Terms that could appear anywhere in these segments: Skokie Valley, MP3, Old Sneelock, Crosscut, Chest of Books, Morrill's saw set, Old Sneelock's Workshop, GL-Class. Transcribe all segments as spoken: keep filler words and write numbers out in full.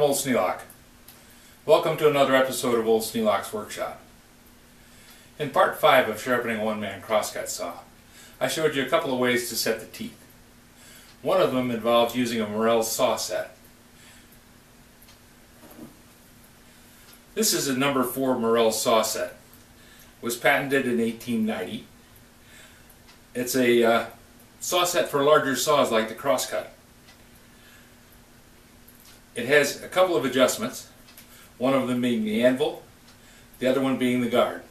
I'm Old Sneelock. Welcome to another episode of Old Sneelock's Workshop. In part five of sharpening a one-man crosscut saw, I showed you a couple of ways to set the teeth. One of them involved using a Morrill's saw set. This is a number four Morrill's saw set. It was patented in eighteen ninety. It's a uh, saw set for larger saws like the crosscut. It has a couple of adjustments, one of them being the anvil, the other one being the guard.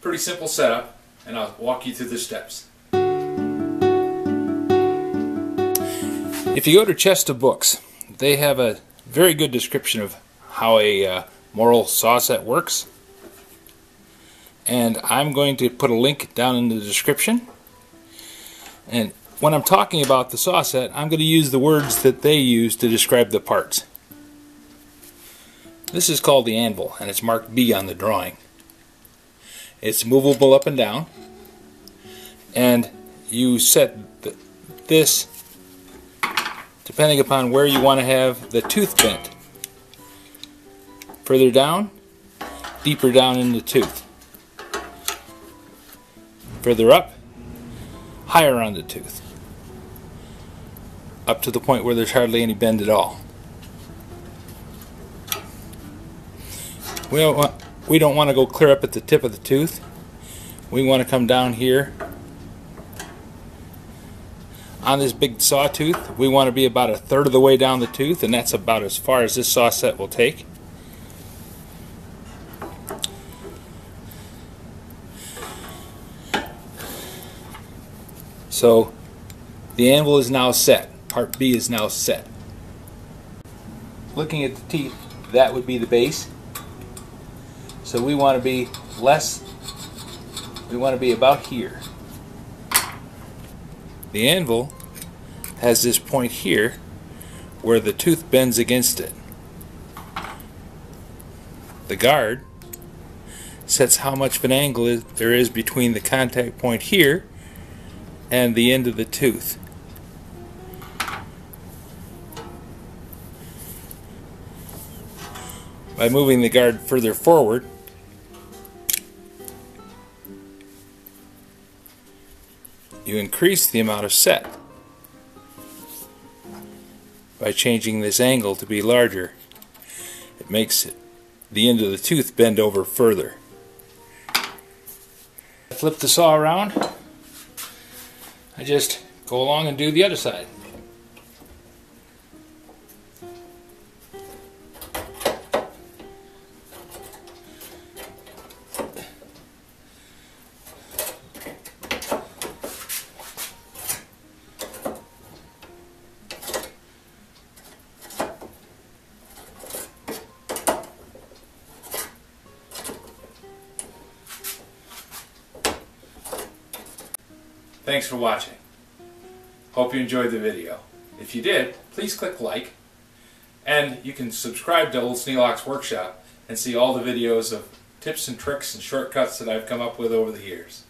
Pretty simple setup, and I'll walk you through the steps. If you go to Chest of Books, they have a very good description of how a uh, Morrill's saw set works, and I'm going to put a link down in the description. And when I'm talking about the saw set, I'm going to use the words that they use to describe the parts. This is called the anvil, and it's marked B on the drawing. It's movable up and down, and you set th this depending upon where you want to have the tooth bent. Further down, deeper down in the tooth. Further up, higher on the tooth, up to the point where there's hardly any bend at all. We don't want, we don't want to go clear up at the tip of the tooth. We want to come down here. On this big sawtooth, we want to be about a third of the way down the tooth, and that's about as far as this saw set will take. So the anvil is now set. Part B is now set. Looking at the teeth, that would be the base. So we want to be less, we want to be about here. The anvil has this point here where the tooth bends against it. The guard sets how much of an angle there is between the contact point here and the end of the tooth. By moving the guard further forward, you increase the amount of set by changing this angle to be larger. It makes it, the end of the tooth bend over further. Flip the saw around. I just go along and do the other side. Thanks for watching. Hope you enjoyed the video. If you did, please click like, and you can subscribe to Old Sneelock's Workshop and see all the videos of tips and tricks and shortcuts that I've come up with over the years.